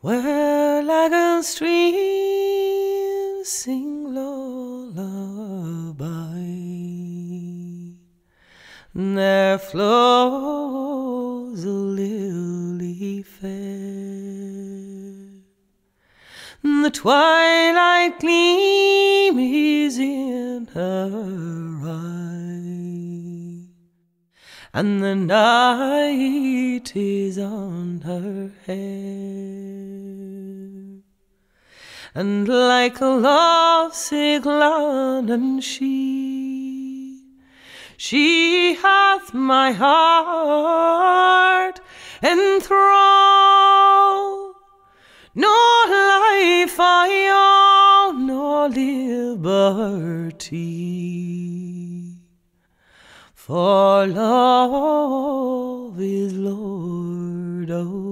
Where lagoon streams sing lullaby, there flows a lily fair. The twilight gleam is in her eye, and the night is on her hair. And like a lovesick London she hath my heart enthralled. Nor life I own, nor liberty, for love is Lord of